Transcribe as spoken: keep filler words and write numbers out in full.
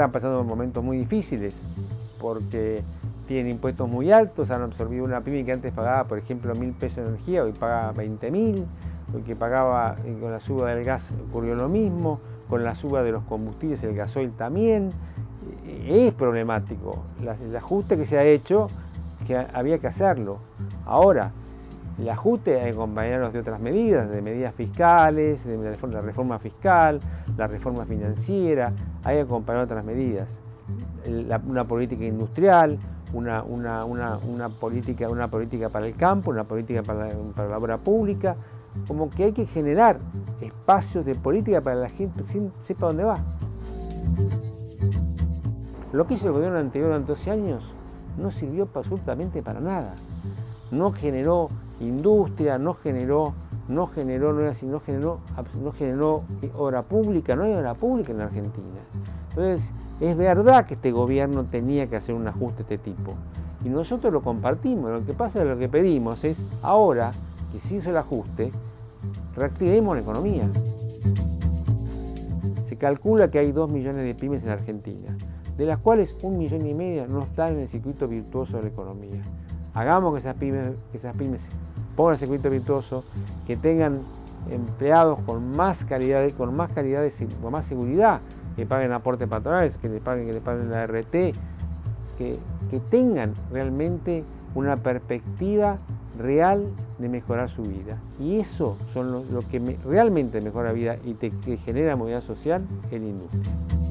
están pasando momentos muy difíciles porque tienen impuestos muy altos, han absorbido una pyme que antes pagaba, por ejemplo, mil pesos de energía, hoy paga veinte mil, lo que pagaba con la suba del gas ocurrió lo mismo, con la suba de los combustibles, el gasoil también, es problemático, el ajuste que se ha hecho, que había que hacerlo. Ahora, el ajuste hay que acompañarnos de otras medidas, de medidas fiscales, de la reforma fiscal, la reforma financiera, hay que acompañar otras medidas. La, una política industrial, una, una, una, una, política, una política para el campo, una política para la, para la obra pública, como que hay que generar espacios de política para que la gente sepa dónde va. Lo que hizo el gobierno anterior durante doce años no sirvió absolutamente para nada. No generó industria, no generó, no generó, no era así, no generó, no generó obra pública, no hay obra pública en la Argentina. Entonces, es verdad que este gobierno tenía que hacer un ajuste de este tipo. Y nosotros lo compartimos, lo que pasa es lo que pedimos es, ahora que se hizo el ajuste, reactivemos la economía. Se calcula que hay dos millones de pymes en la Argentina, de las cuales un millón y medio no están en el circuito virtuoso de la economía. Hagamos que esas pymes, que esas pymes pongan el circuito virtuoso, que tengan empleados con más calidad, con más calidad, de, con más seguridad, que paguen aportes patronales, que les paguen, que les paguen la R T, que, que tengan realmente una perspectiva real de mejorar su vida. Y eso son lo, lo que me, realmente mejora la vida y te, que genera movilidad social en la industria.